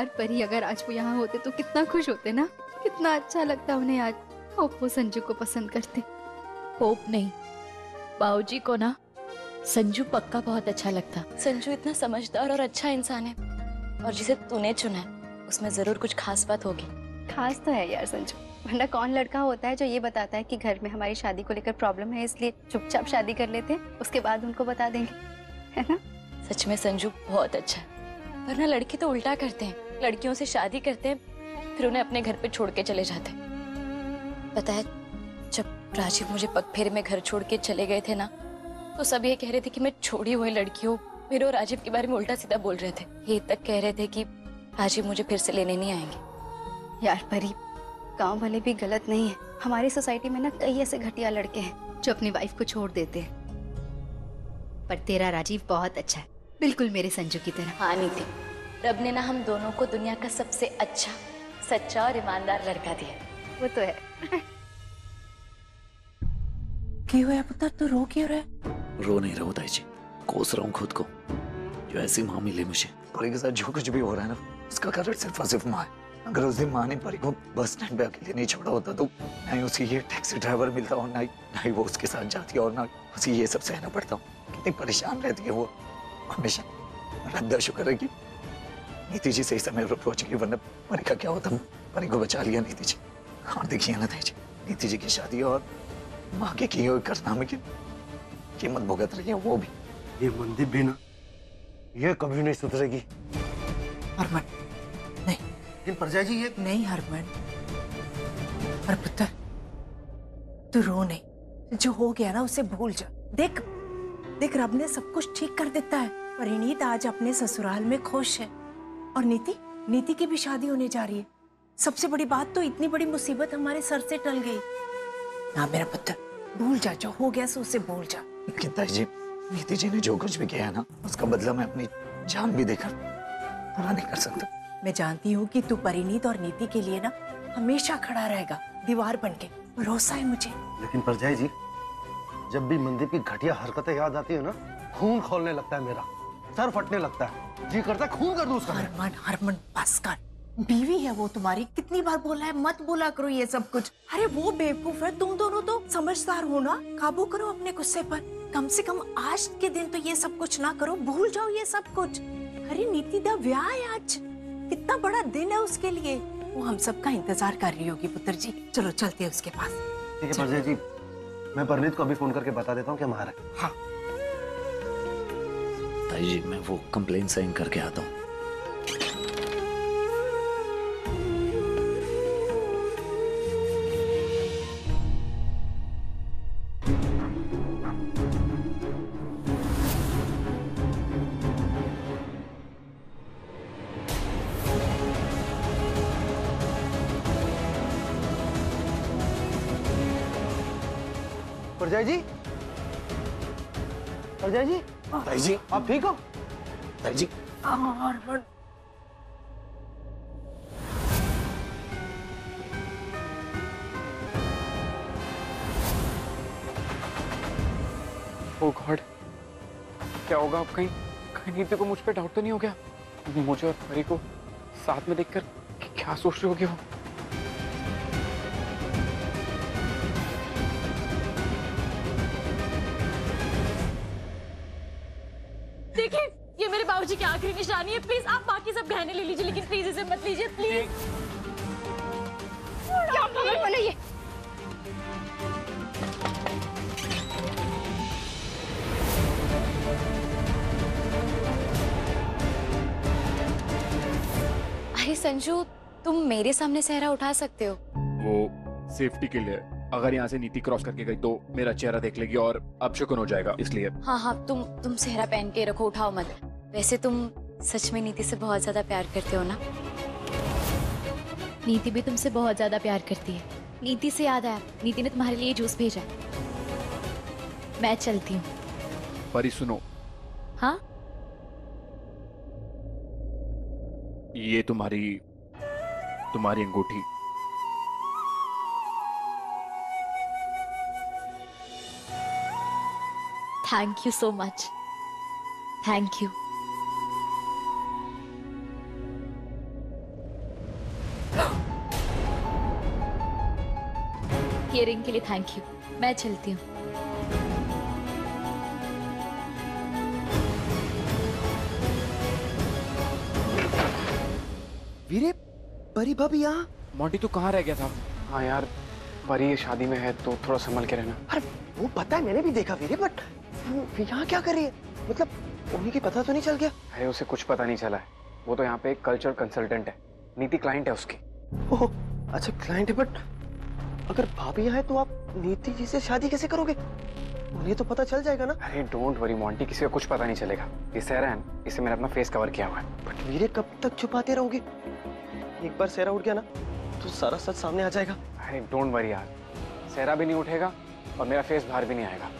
यार परी अगर आज वो यहाँ होते तो कितना खुश होते ना, कितना अच्छा लगता उन्हें आज। होप वो संजू को पसंद करते। होप नहीं, बाबूजी को ना संजू पक्का बहुत अच्छा लगता। संजू इतना समझदार और अच्छा इंसान है, और जिसे तूने चुना है उसमें जरूर कुछ खास बात होगी। खास तो है यार संजू, वरना कौन लड़का होता है जो ये बताता है कि घर में हमारी शादी को लेकर प्रॉब्लम है, इसलिए चुपचाप शादी कर लेते हैं, उसके बाद उनको बता देंगे, है ना। सच में संजू बहुत अच्छा है, वरना लड़के तो उल्टा करते हैं, लड़कियों से शादी करते हैं फिर उन्हें अपने घर पे छोड़ के चले जाते। पता है जब राजीव मुझे पगफेरे में घर छोड़ के चले गए थे ना, तो सब ये कह रहे थे कि मैं छोड़ी हुई लड़की हूँ, मेरे और राजीव के बारे में उल्टा सीधा बोल रहे थे, ये तक कह रहे थे कि राजीव मुझे फिर से लेने नहीं आएंगे। यार परी गांव वाले भी गलत नहीं है, हमारी सोसाइटी में ना कई ऐसे घटिया लड़के हैं जो अपनी वाइफ को छोड़ देते हैं। पर तेरा राजीव बहुत अच्छा है, बिल्कुल मेरे संजू की तरह। हाँ नीति, रब ने ना हम दोनों को दुनिया का सबसे अच्छा, सच्चा और ईमानदार लड़का दिया। वो तो है। क्या हुआ पुत्र, तू रो क्यों रहा है? रो नहीं रहा हूँ ताई जी, कोस रहा हूँ खुद को, जो ऐसी माँ मिले मुझे। परी के साथ जो कुछ भी हो रहा है ना, उसका कारण सिर्फ और सिर्फ माँ है। अगर उस दिन माँ ने परी को बस स्टैंड पे अकेले नहीं छोड़ा होता तो ना ही उसे ये टैक्सी ड्राइवर मिलता और ना ही वो उसके साथ जाती और ना उसे ये सब सहना पड़ता। कितनी परेशान रहती है वो हमेशा। रद्दा शुक्र है कि नीति जी सही समय पर पहुंच गई, वरना परी का क्या होता। परी को बचा लिया नीति जी। और देखिए ना ताई जी, नीति जी की शादी और माँ के किए हुए कारनामे की कीमत भुगत रही है वो भी। ये मंदिर भी ना, ये कभी नहीं सुधरेगी। परजय जी ये नहीं। हरमन और पुत्र तू रो नहीं, जो हो गया ना उसे भूल जा। देख देख रब ने सब कुछ ठीक कर देता है। परिणीत आज अपने ससुराल में खुश है, और नीति की भी शादी होने जा रही है। सबसे बड़ी बात तो इतनी बड़ी मुसीबत हमारे सर से टल गई ना। मेरा पुत्र भूल जा, जो हो गया सो उसे भूल जा। लेकिन ताई जी, नीति जी ने जो कुछ भी किया ना, उसका बदला मैं अपनी जान भी देकर पूरा नहीं कर सकता। मैं जानती हूँ कि तू परिणीत और नीति के लिए ना हमेशा खड़ा रहेगा, दीवार बनके, भरोसा है मुझे। लेकिन परजय जी, जब भी मनदीप की घटिया हरकतें याद आती है ना, खून खौलने लगता है मेरा, सर फटने लगता है, जी करता है खून कर दूं उसका। हरमन बस कर, बीवी है वो तुम्हारी, कितनी बार बोला है मत बोला करो ये सब कुछ। अरे वो बेवकूफ है, तुम दोनों तो समझदार हो ना, काबू करो अपने गुस्से पर। कम से कम आज के दिन तो ये सब कुछ ना करो, भूल जाओ ये सब कुछ। अरे नीति दा ब्याह है आज, कितना बड़ा दिन है उसके लिए, वो हम सब का इंतजार कर रही होगी। पुत्र जी चलो चलते हैं उसके पास। ठीक है परजय जी, मैं परनीत को अभी फोन करके बता देता हूँ कि हमारा। हाँ ताई जी, मैं वो कंप्लेन साइन करके आता हूँ। परजय जी आप ठीक हो? परजय जी और ओ गॉड, क्या होगा अब? कहीं नीति को मुझ पे डाउट तो नहीं हो गया? मुझे और परी को साथ में देखकर क्या सोच रहे होगे वो? क्या आखिरी निशानी है, प्लीज आप बाकी सब गहने ले लीजिए, लेकिन प्लीज इसे मत लीजिए प्लीज। क्या पागल बने ये? अरे संजू, तुम मेरे सामने सेहरा उठा सकते हो? वो सेफ्टी के लिए, अगर यहाँ से नीति क्रॉस करके गई तो मेरा चेहरा देख लेगी और अपशकुन हो जाएगा, इसलिए। हाँ हाँ, तुम सेहरा पहन के रखो, उठाओ मत। वैसे तुम सच में नीति से बहुत ज्यादा प्यार करते हो ना? नीति भी तुमसे बहुत ज्यादा प्यार करती है। नीति से याद आया, नीति ने तुम्हारे लिए जूस भेजा है। मैं चलती हूँ। परी सुनो। हाँ? ये तुम्हारी अंगूठी। Thank you so much, thank you. ये रिंग के लिए थैंक यू, मैं चलती हूँ। वीरे, परी भाभी यहाँ? मोंटी तो कहाँ रह गया था? हाँ यार, परी शादी में है तो थोड़ा संभल के रहना। अरे वो पता है, मैंने भी देखा वीरे, बट वो यहाँ क्या कर रही है? मतलब उन्हीं की पता तो नहीं चल गया? अरे उसे कुछ पता नहीं चला है, वो तो यहाँ पे एक कल्चर कंसल्टेंट है, नीति क्लाइंट है उसकी। ओह अच्छा, क्लाइंट है, बट अगर भाभी यहाँ है तो आप नीति जी से शादी कैसे करोगे? उन्हें तो पता चल जाएगा ना। अरे डोंट वरी मोंटी, किसी को कुछ पता नहीं चलेगा। ये सहरा है ना, इसे मैंने अपना फेस कवर किया हुआ है। बट वीरे कब तक छुपाते रहोगे? एक बार सहरा उठ गया ना तो सारा सच सामने आ जाएगा। अरे डोंट वरी यार, सहरा भी नहीं उठेगा और मेरा फेस बाहर भी नहीं आएगा।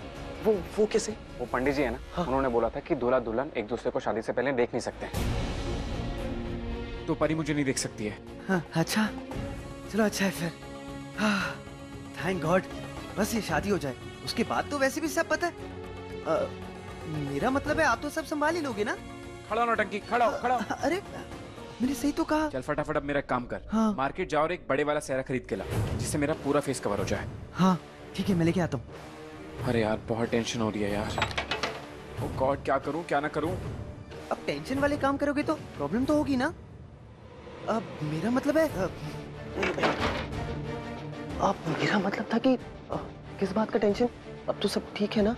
वो कैसे? वो पंडित जी है ना, हाँ। उन्होंने बोला था कि दूल्हा दुल्हन एक दूसरे को शादी से पहले देख नहीं सकते, तो परी मुझे नहीं देख सकती है। हाँ, अच्छा चलो, अच्छा है फिर। हाँ, थैंक गॉड, बस ये शादी हो जाए, उसके बाद तो वैसे भी सब पता है। मेरा मतलब है आप तो सब संभाल ही लोगे ना? खड़ा नौटंकी, खड़ा खड़ा। अरे मैंने सही तो कहा? चल फटाफट अब मेरा काम कर। हाँ। मार्केट जाओ और एक बड़े वाला सेहरा खरीद के ला, जिससे मेरा पूरा फेस कवर हो जाए। हाँ ठीक है, मैं लेके आता हूँ। अरे यार बहुत टेंशन हो रही है यार, ओ गॉड क्या करूँ क्या ना करूँ। अब टेंशन वाले काम करोगे तो प्रॉब्लम तो होगी ना। अब मेरा मतलब है, अब मेरा मतलब था कि किस बात का टेंशन? अब तो सब ठीक है ना?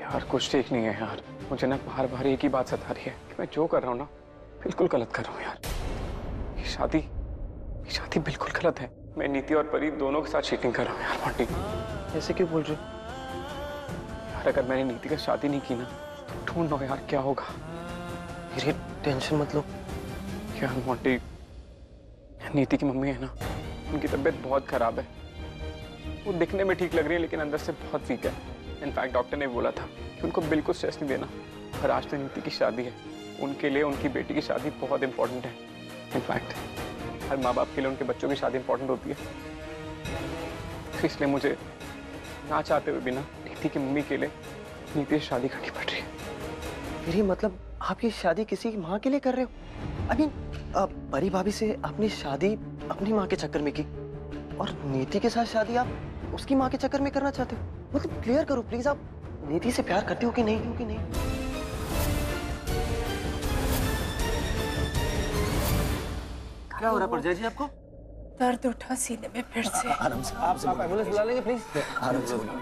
यार कुछ ठीक नहीं है यार, मुझे ना बार बार एक ही बात सता रही है कि मैं जो कर रहा हूँ ना बिल्कुल गलत कर रहा हूँ यार। ये शादी बिल्कुल गलत है। मैं नीति और परी दोनों के साथ चीटिंग कर रहा हूँ यार मोंटी। ऐसे क्यों बोल रहे हो यार? अगर मैंने नीति का शादी नहीं की ना तो ढूंढ लो यार क्या होगा। मेरी टेंशन मत लो यार मोंटी। नीति की मम्मी है ना, उनकी तबीयत बहुत खराब है। वो दिखने में ठीक लग रही है लेकिन अंदर से बहुत वीक है। इनफैक्ट डॉक्टर ने बोला था कि उनको बिल्कुल स्ट्रेस नहीं देना, और आज तो नीति की शादी है, उनके लिए उनकी बेटी की शादी बहुत इंपॉर्टेंट है। इनफैक्ट हर माँ बाप के लिए उनके बच्चों की शादी इंपॉर्टेंट होती है, इसलिए मुझे ना चाहते हुए बिना नीति की मम्मी के लिए नीति से शादी करनी पड़ रही है। फिर ये मतलब आप ये शादी किसी की माँ के लिए कर रहे हो? आई मीन परी भाभी से आपने शादी अपनी माँ के चक्कर में की, और नीति के साथ शादी आप उसकी माँ के चक्कर में करना चाहते हो? मतलब क्लियर करो प्लीज, आप नीति से प्यार करते हो कि नहीं? क्योंकि नहीं क्या हो रहा है परजय जी आपको? दर्द उठा सीने में फिर से। आराम से, आप एम्बुलेंस बुला लेंगे प्लीज? आराम से बुलाओ।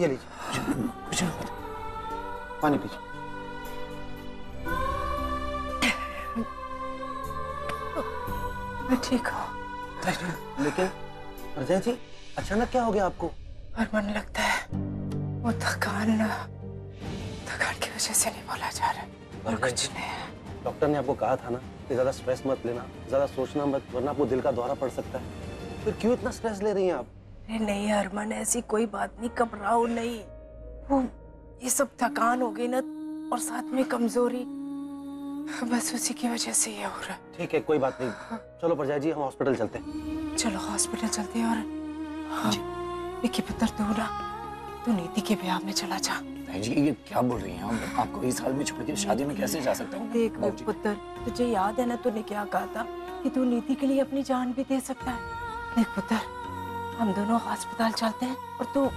ये लीजिए कुछ पानी पीजिए। ठीक हो लेकिन परजय जी अचानक क्या हो गया आपको? हरमन लगता है वो थकान की वजह से नहीं बोला जा रहा, और कुछ नहीं है। डॉक्टर ने आपको कहा था ना कि ज़्यादा स्ट्रेस मत लेना, ज़्यादा सोचना मत, वरना आपको दिल का दौरा पड़ सकता है। फिर क्यों इतना स्ट्रेस ले रही हैं आप? अरे नहीं हरमन, ऐसी कोई बात नहीं, घबराओ नहीं। वो ये सब थकान हो गई ना, और साथ में कमजोरी, बस उसी की वजह से ये हो रहा है। ठीक है कोई बात नहीं, चलो परजय जी हम हॉस्पिटल चलते हैं। चलो हॉस्पिटल चलते हैं। और हाँ देखिए पुत्र, तू ना तू नीति के ब्याह में चला जा। जी ये क्या बोल रही हैं? आपको इस हाल में छोड़ के शादी में कैसे जा सकता हूँ? देख पुत्र, तुझे याद है ना तूने क्या कहा था कि तू नीति के लिए अपनी जान भी दे सकता है। देख पुत्र, हम दोनों अस्पताल चलते हैं और तू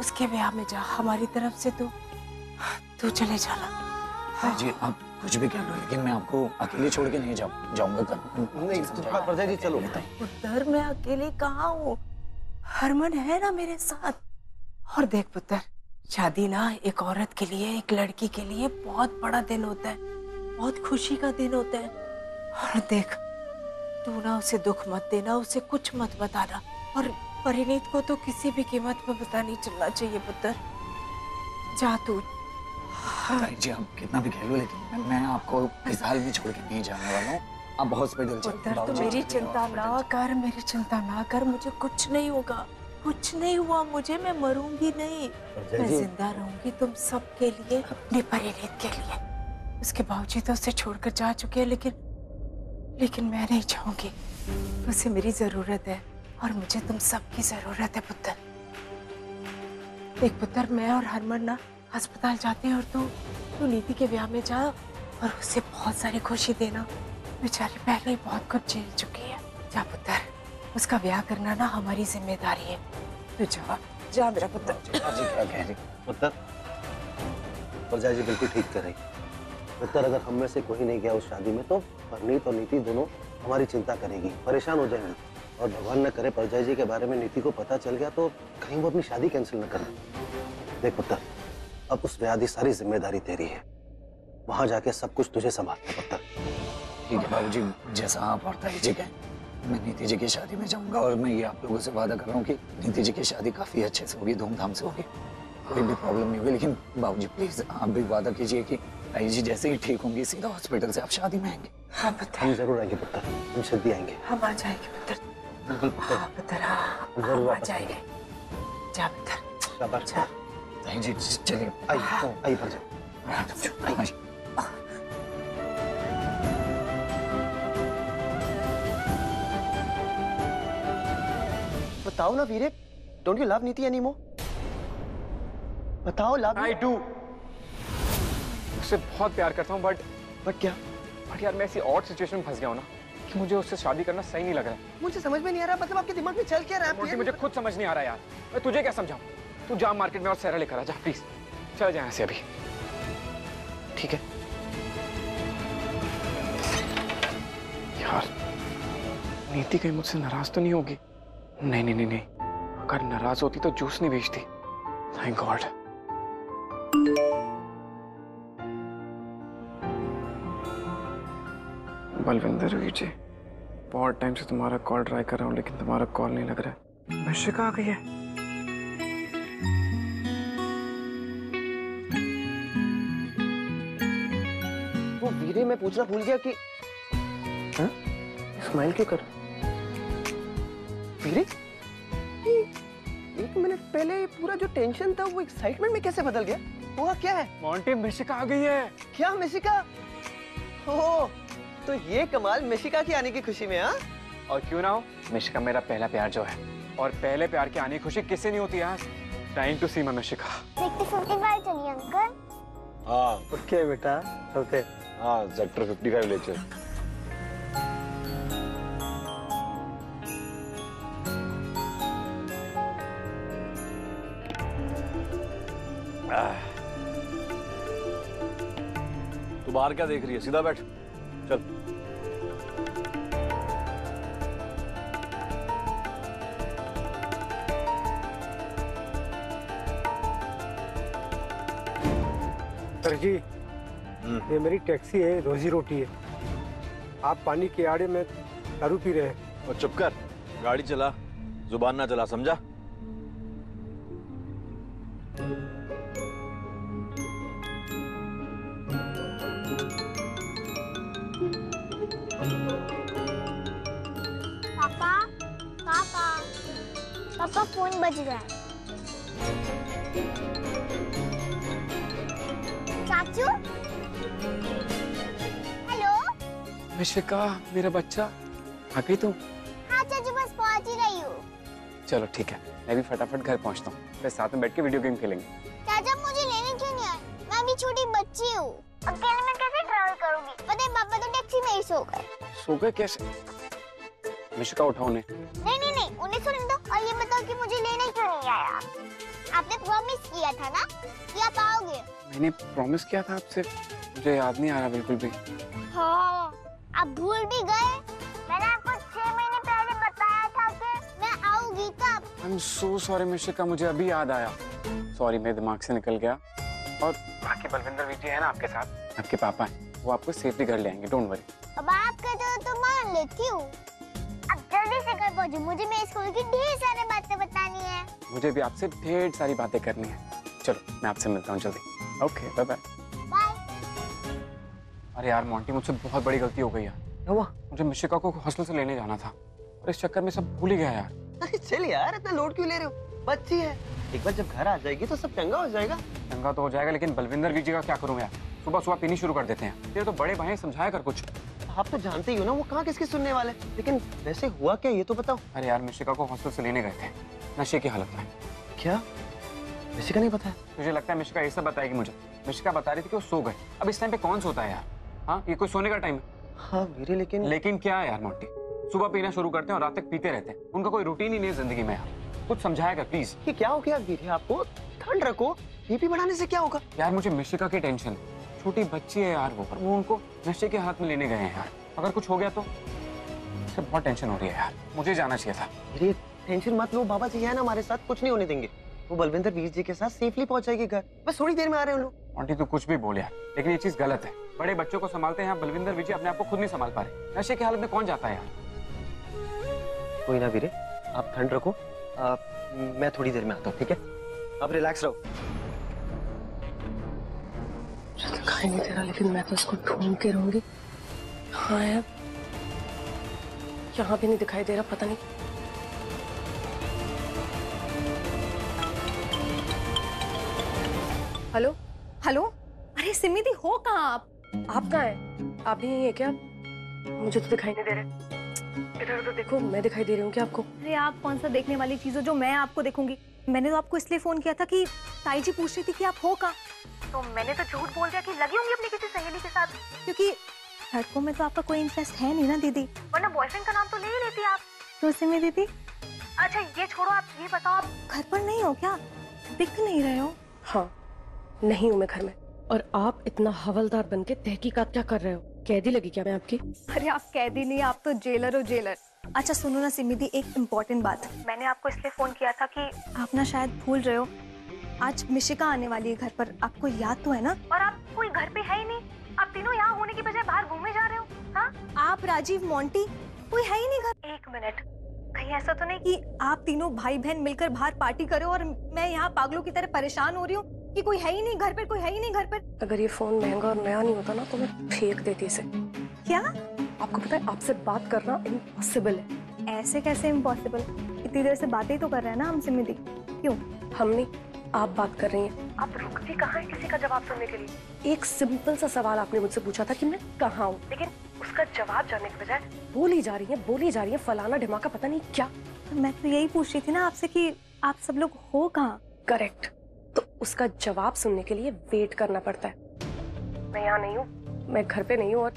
उसके ब्याह में जा। हमारी तरफ से तू चले जाना। हाँ। जी आप कुछ भी कह लो, लेकिन मैं आपको अकेले छोड़ के नहीं जाऊँगा। नहीं चलो पुत्र, मैं अकेले कहाँ हूँ, हरमन है ना मेरे साथ। और देख पुत्र, शादी ना एक औरत के लिए, एक लड़की के लिए बहुत बड़ा दिन होता है, बहुत खुशी का दिन होता है। और देख तू ना उसे दुख मत देना, उसे कुछ मत बताना, और परिणीत को तो किसी भी कीमत पर पता नहीं चलना चाहिए। पुत्र जा तू। हाँ। जी आप कितना भी कह लो, लेकिन मैं आपको इस हाल में छोड़ के नहीं जाने वाला हूँ। आप हॉस्पिटल चलो। तो मेरी चिंता ना कर, मेरी चिंता ना कर, मुझे कुछ नहीं होगा, कुछ नहीं हुआ मुझे, मैं मरूंगी नहीं, मैं जिंदा रहूंगी तुम सब के लिए, अपने परिणीत के लिए। उसके बावजूद तो उसे छोड़कर जा चुके हैं, लेकिन मैं नहीं चाहूंगी। उसे मेरी जरूरत है और मुझे तुम सब की जरूरत है पुत्र। देख पुत्र, मैं और हरमन ना अस्पताल जाते हैं, और तू नीति के ब्याह में जा, और उसे बहुत सारी खुशी देना। बेचारी पहले ही बहुत कुछ झेल चुकी है। जा पुत्र, उसका ब्याह करना ना हमारी जिम्मेदारी है। तू जा, जा मेरा पुत्र। जी क्या कह रही पुत्र? प्रजा जी बिल्कुल ठीक कह रही पुत्र। अगर हम में से कोई नहीं गया उस शादी में तो परनीत और नीति दोनों हमारी चिंता करेगी, परेशान हो जाएंगी। और भगवान न करे परजय जी के बारे में नीति को पता चल गया तो कहीं वो अपनी शादी कैंसिल न करे। देख पुत्र, अब उस ब्याह की सारी जिम्मेदारी तेरी है, वहां जाके सब कुछ तुझे संभालना पड़ता। ठीक है बाबूजी, जैसा आप और ताई जी कहें। मैं नीति जी की शादी में जाऊंगा और मैं ये आप लोगों से वादा कर रहा हूँ कि नीति जी की शादी काफी अच्छे से होगी, धूमधाम से होगी, कोई भी प्रॉब्लम नहीं होगी। लेकिन बाबूजी प्लीज आप भी वादा कीजिए कि ताई जी जैसे ही ठीक होंगी सीधा हॉस्पिटल से आप शादी में आएंगे। हाँ पुत्र, हम जरूर आएंगे पुत्र, हम जल्दी आएंगे। हम आ जाएंगे पुत्र, बिल्कुल आ जाएंगे। जा पुत्र, ताई जी चलिए। आई आई बताओ ना वीरे, don't you love Niti anymore? बताओ। लव आई डू, उससे बहुत प्यार करता हूँ। बट क्या? बट यार मैं ऐसी ऑड सिचुएशन में फंस गया हूँ ना कि मुझे उससे शादी करना सही नहीं लग रहा है। मुझे समझ में नहीं आ रहा, मतलब आपके दिमाग में चल क्या रहा है? मुझे खुद समझ नहीं आ रहा यार, मैं तुझे क्या समझाऊँ। तू जा मार्केट में और सहरा लेकर आ जा प्लीज, चल जाए ऐसे अभी। ठीक है यार, नीति कहीं मुझसे नाराज तो नहीं होगी? नहीं नहीं नहीं नहीं, अगर नाराज होती तो जूस नहीं बेचती। Thank God. बलविंदर वीजे, बहुत टाइम से तुम्हारा कॉल ट्राई कर रहा हूँ लेकिन तुम्हारा कॉल नहीं लग रहा है। मिशिका आ गई है। वो वीरे, मैं पूछना भूल गया कि स्माइल क्यों कर? वीरे, एक मिनट पहले पूरा जो टेंशन था वो एक्साइटमेंट में कैसे बदल गया? हुआ क्या है? मोंटी मिशिका आ गई है। क्या मिशिका? ओह, तो ये कमाल मिशिका के आने की खुशी में। हाँ और क्यों ना हो, मिशिका मेरा पहला प्यार जो है, और पहले प्यार के आने की खुशी किसे नहीं होती यार। Time to see my Mishika. देखते सुनते बाहर चलिए अंकल। हाँ ओके बेटा, चलते। हाँ सेक्टर 55 ले चल। तू बाहर क्या देख रही है, सीधा बैठ चल। जी ये मेरी टैक्सी है, रोजी रोटी है। आप पानी के आड़े में दारू पी रहे हैं। और चुप कर, गाड़ी चला, जुबान ना चला, समझा? पापा फोन बज रहा है। चाचू हेलो। मिशिका मेरा बच्चा, आ गई तुम? हाँ चाचू बस पहुंच ही रही हूँ। चलो ठीक है, मैं भी फटाफट घर पहुँचता हूँ, फिर साथ में बैठ के वीडियो गेम खेलेंगे। चाचा मुझे लेने क्यों नहीं आए? मैं भी छोटी बच्ची हूँ, अकेले में कैसे ट्रैवल करूँगी? पता है पापा तो टैक्सी में ही सो गए। सो गए कैसे? मिशिका उठाओ उन्हें। नहीं नहीं नहीं, उन्हें सुन दो। और ये बताओ कि मुझे लेने क्यों नहीं आया? आपने प्रॉमिस किया था ना कि आप आओगे। मैंने प्रॉमिस किया था आपसे, मुझे याद नहीं आ रहा बिल्कुल भी। हाँ आप भूल भी गए, मैंने आपको 6 महीने पहले बताया था कि मैं आऊंगी तब। I'm so sorry मिशिका, मुझे अभी याद आया। सॉरी मेरे दिमाग से निकल गया। और बाकी बलविंदर वीर जी है ना आपके साथ, आपके पापा है, वो आपको सेफली घर ले आएंगे, डोंट वरी। अब आप कहते हो तो मान लेती हूँ। जल्दी से घर पहुँचो, मुझे मेरे स्कूल की ढेर सारी बातें बतानी है। मुझे भी आपसे ढेर सारी बातें करनी है। चलो मैं आपसे मिलता हूँ जल्दी। Okay bye bye. अरे यार मोंटी, मुझसे बहुत बड़ी गलती हो गई है। क्या हुआ? मुझे मिशिका को हॉस्टल से लेने जाना था और इस चक्कर में सब भूल ही गया यार। अरे चल यार, इतना लोड क्यों ले रहे हो, बच्ची है। एक बार जब घर आ जाएगी तो सब चंगा हो जाएगा। चंगा तो हो जाएगा लेकिन बलविंदर वीर जी का क्या करूँगा यार, सुबह सुबह पीनी शुरू कर देते हैं। तेरे तो बड़े भाई समझाया कर कुछ। आप तो जानते ही हो ना वो कहाँ किसकी सुनने वाले। लेकिन वैसे हुआ क्या ये तो बताओ। अरे यार मिशिका को हॉस्पिटल से लेने गए थे, नशे की हालत में। क्या? मिशिका नहीं पता? मुझे लगता है मिशिका ये सब बताएगी मुझे। मिशिका बता रही थी कि वो सो गए। अब इस टाइम पे कौन सोता है यार? हाँ ये कोई सोने का टाइम है। हाँ वीरे लेकिन क्या यार मोंटी, सुबह पीना शुरू करते हैं और रात तक पीते रहते हैं। उनका कोई रूटीन ही नहीं है जिंदगी में। कुछ समझाएगा प्लीज। ये क्या हो गया धीरे, आपको ठंड रखो, बीपी बढ़ाने से क्या होगा? यार मुझे मिशिका की टेंशन है, छोटी बच्ची है यार वो उनको नशे के हाथ में लेने गए हैं यार, अगर कुछ हो गया तो उससे बहुत टेंशन हो रही है यार, मुझे जाना चाहिए था। धीरे टेंशन मत लो, बाबा जी है ना हमारे साथ, कुछ नहीं होने देंगे। वो बलविंदर वीर जी के साथ सेफली पहुंचाएगी घर, बस थोड़ी देर में आ रहे हैं लोग। आंटी तो कुछ भी बोले यार, लेकिन ये चीज गलत है, बड़े बच्चों को संभालते हैं, बलविंदर वीर जी अपने आप को खुद नहीं संभाल पा रहे, नशे की हालत में कौन जाता है यार। कोई ना वीरे, आप ठंड रखो, मैं थोड़ी देर में आता हूँ, ठीक है? आप रिलैक्स रहो। नहीं दे रहा, लेकिन मैं तो उसको ढूंढ के रहूंगी। हाँ यार, यहाँ भी नहीं दिखाई दे रहा, पता नहीं। हेलो हेलो, अरे सिम्मी दी हो कहाँ आप कहाँ हैं? आप भी यहीं है क्या? मुझे तो दिखाई नहीं दे रहे। इधर तो देखो, मैं दिखाई दे रही हूँ क्या आपको? अरे आप कौन सा देखने वाली चीज हो जो मैं आपको देखूंगी? मैंने तो आपको इसलिए फोन किया था कि ताई जी पूछ रही थी कि आप हो कहाँ, तो मैंने तो झूठ बोल दिया कि लगी होंगी अपनी किसी सहेली के साथ, क्योंकि लड़कों में तो आपका कोई इंटरेस्ट है नहीं ना दीदी, वरना बॉयफ्रेंड का नाम तो ले ही लेती आप। तो सिम्मी दीदी, अच्छा ये छोड़ो, आप ये बताओ आप घर पर नहीं हो क्या? दिख नहीं रहे हो। हाँ नहीं हूँ मैं घर में। और आप इतना हवलदार बन के तहकीकात क्या कर रहे हो? कैदी लगी क्या मैं आपकी? अरे आप कैदी नहीं, आप तो जेलर हो, जेलर। अच्छा सुनो ना सिम्मी दी, एक इम्पोर्टेंट बात, मैंने आपको इसलिए फोन किया था कि आप ना शायद भूल रहे हो, आज मिशिका आने वाली है घर पर, आपको याद तो है ना? और आप कोई घर पे है ही नहीं, आप तीनों यहाँ होने की बजाय बाहर घूमे जा रहे हो। हाँ आप राजीव मोंटी, कोई है ही नहीं घर। एक मिनट, कहीं ऐसा तो नहीं कि आप तीनों भाई बहन मिलकर बाहर पार्टी करो और मैं यहाँ पागलों की तरह परेशान हो रही हूँ कि कोई है ही नहीं घर पर, कोई है ही नहीं घर पर। अगर ये फोन महंगा और नया नहीं होता ना तो मैं फेंक देती इसे। क्या आपको पता है आपसे बात करना इम्पॉसिबल है? ऐसे कैसे इम्पॉसिबल? इतनी देर से बातें तो कर रहे हैं ना हमसे मिली। क्यों? हम नहीं, आप बात कर रही हैं। आप रुकती कहाँ है किसी का जवाब सुनने के लिए? एक सिंपल सा सवाल आपने मुझसे पूछा था कि मैं कहाँ हूँ, लेकिन उसका जवाब जानने के बजाय बोली जा रही है फलाना ढिमाका पता नहीं क्या। मैं तो यही पूछ रही थी ना आपसे कि आप सब लोग हो कहाँ। करेक्ट, तो उसका जवाब सुनने के लिए वेट करना पड़ता है। मैं यहाँ नहीं हूँ, मैं घर पे नहीं हूँ और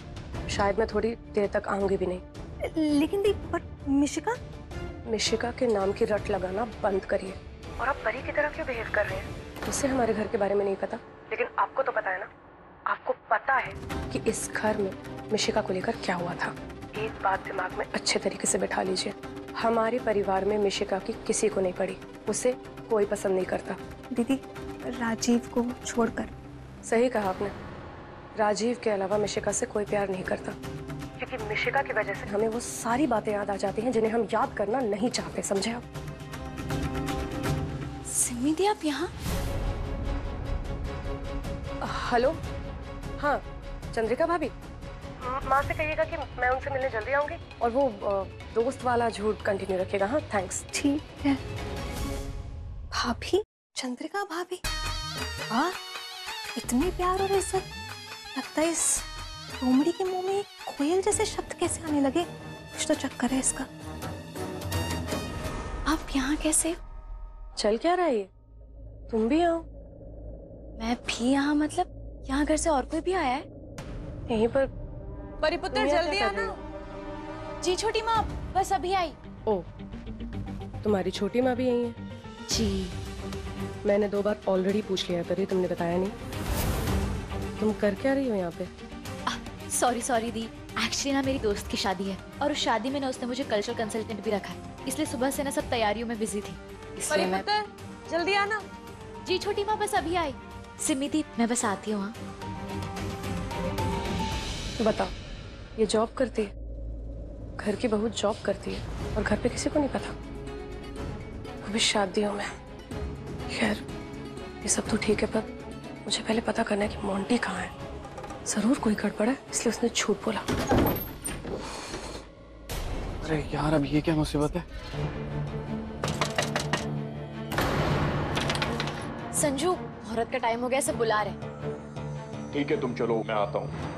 शायद मैं थोड़ी देर तक आऊंगी भी नहीं। लेकिन दी पर मिशिका के नाम की रट लगाना बंद करिए। और आप परी की तरह क्यों बिहेव कर रहे हैं? उसे हमारे घर के बारे में नहीं पता, लेकिन आपको तो पता है ना, आपको पता है कि इस घर में मिशिका को लेकर क्या हुआ था। एक बात दिमाग में अच्छे तरीके से बैठा लीजिए, हमारे परिवार में मिशिका की किसी को नहीं पड़ी, उसे कोई पसंद नहीं करता। दीदी राजीव को छोड़कर। सही कहा आपने, राजीव के अलावा मिशिका से कोई प्यार नहीं करता, क्योंकि मिशिका की वजह से हमें वो सारी बातें याद आ जाती हैं जिन्हें हम याद करना नहीं चाहते, समझे आप? सिम्मी दी आप यहाँ? हेलो, हाँ चंद्रिका भाभी, माँ से कहिएगा कि मैं उनसे मिलने जल्दी आऊंगी और वो दोस्त वाला झूठ कंटिन्यू रखेगा। हाँ थैंक्स। ठीक है भाभी। चंद्रिका भाभी, हाँ इतने प्यार और इज्जत, लगता है इस लोमड़ी के मुंह में कोयल जैसे शब्द कैसे आने लगे, कुछ तो चक्कर है इसका। आप यहाँ कैसे? चल क्या रहा है ये, तुम भी आओ। मैं भी यहाँ? मतलब यहाँ घर से और कोई भी आया है? यहीं पर। परिपुत्र जल्दी आना। जी छोटी माँ बस अभी आई। ओ तुम्हारी छोटी माँ भी यहीं है? जी मैंने 2 बार ऑलरेडी पूछ लिया परी, तुमने बताया नहीं। तुम कर क्या रही हो यहाँ पे? सॉरी दी, एक्चुअली ना मेरी दोस्त की शादी है और उस शादी में ना उसने मुझे कल्चरल कंसल्टेंट भी रखा है, इसलिए सुबह से ना सब तैयारियों में बिजी थी। परिपुत्र जल्दी आना। जी छोटी माँ बस अभी आई। सिम्मी दी मैं बस आती हूँ। हाँ तो बताओ, ये जॉब करती है, घर की बहू जॉब करती है और घर पे किसी को नहीं पता, अभी शादियों में। खैर ये सब तो ठीक है, पर मुझे पहले पता करना है कि मोंटी कहाँ है, जरूर कोई गड़बड़ है इसलिए उसने झूठ बोला। अरे यार अब ये क्या मुसीबत है? संजू मुहूर्त का टाइम हो गया, सब बुला रहे। ठीक है तुम चलो, मैं आता हूँ।